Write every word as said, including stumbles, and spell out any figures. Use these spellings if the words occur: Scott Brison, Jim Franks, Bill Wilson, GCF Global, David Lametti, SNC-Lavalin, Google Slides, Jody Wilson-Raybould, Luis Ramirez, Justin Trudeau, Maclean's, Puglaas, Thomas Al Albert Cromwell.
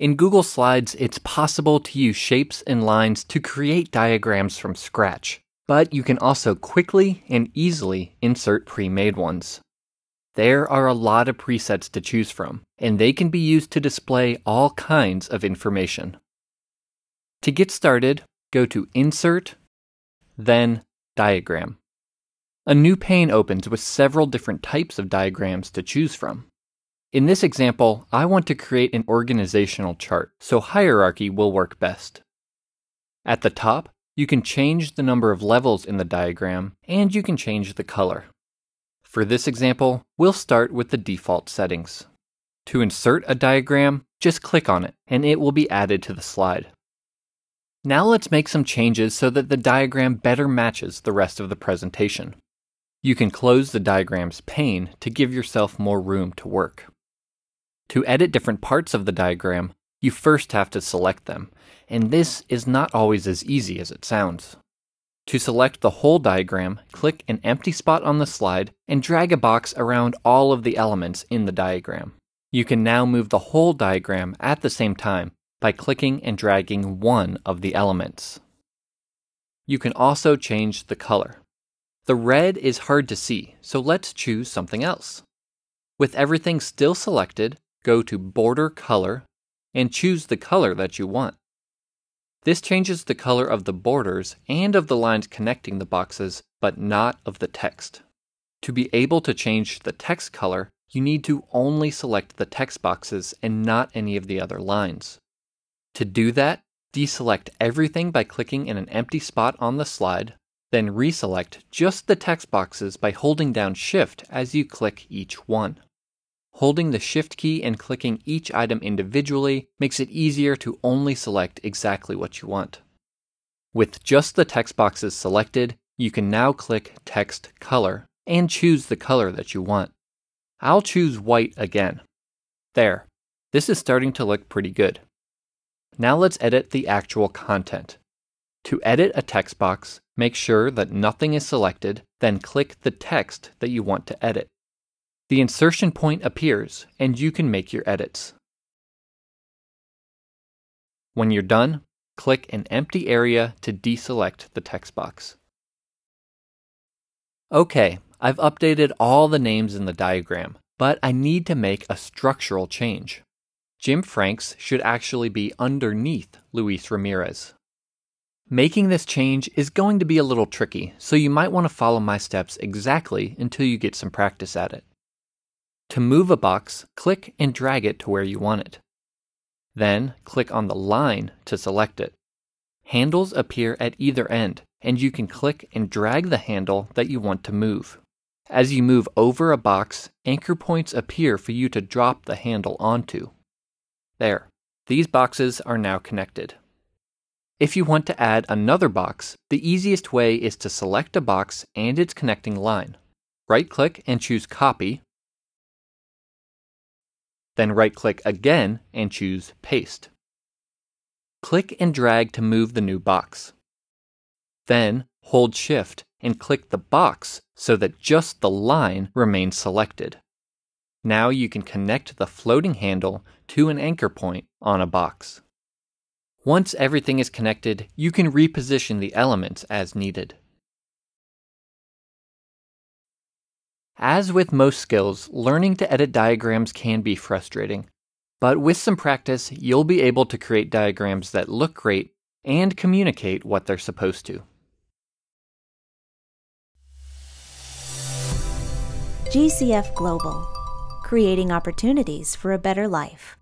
In Google Slides, it's possible to use shapes and lines to create diagrams from scratch, but you can also quickly and easily insert pre-made ones. There are a lot of presets to choose from, and they can be used to display all kinds of information. To get started, go to Insert, then Diagram. A new pane opens with several different types of diagrams to choose from. In this example, I want to create an organizational chart, so hierarchy will work best. At the top, you can change the number of levels in the diagram, and you can change the color. For this example, we'll start with the default settings. To insert a diagram, just click on it, and it will be added to the slide. Now let's make some changes so that the diagram better matches the rest of the presentation. You can close the diagram's pane to give yourself more room to work. To edit different parts of the diagram, you first have to select them, and this is not always as easy as it sounds. To select the whole diagram, click an empty spot on the slide and drag a box around all of the elements in the diagram. You can now move the whole diagram at the same time by clicking and dragging one of the elements. You can also change the color. The red is hard to see, so let's choose something else. With everything still selected, go to Border Color and choose the color that you want. This changes the color of the borders and of the lines connecting the boxes, but not of the text. To be able to change the text color, you need to only select the text boxes and not any of the other lines. To do that, deselect everything by clicking in an empty spot on the slide, then reselect just the text boxes by holding down Shift as you click each one. Holding the Shift key and clicking each item individually makes it easier to only select exactly what you want. With just the text boxes selected, you can now click Text Color and choose the color that you want. I'll choose white again. There, this is starting to look pretty good. Now let's edit the actual content. To edit a text box, make sure that nothing is selected, then click the text that you want to edit. The insertion point appears, and you can make your edits. When you're done, click an empty area to deselect the text box. Okay, I've updated all the names in the diagram, but I need to make a structural change. Jim Franks should actually be underneath Luis Ramirez. Making this change is going to be a little tricky, so you might want to follow my steps exactly until you get some practice at it. To move a box, click and drag it to where you want it. Then, click on the line to select it. Handles appear at either end, and you can click and drag the handle that you want to move. As you move over a box, anchor points appear for you to drop the handle onto. There, these boxes are now connected. If you want to add another box, the easiest way is to select a box and its connecting line. Right-click and choose Copy, then right-click again and choose Paste. Click and drag to move the new box. Then hold Shift and click the box so that just the line remains selected. Now you can connect the floating handle to an anchor point on a box. Once everything is connected, you can reposition the elements as needed. As with most skills, learning to edit diagrams can be frustrating, but with some practice, you'll be able to create diagrams that look great and communicate what they're supposed to. G C F Global, creating opportunities for a better life.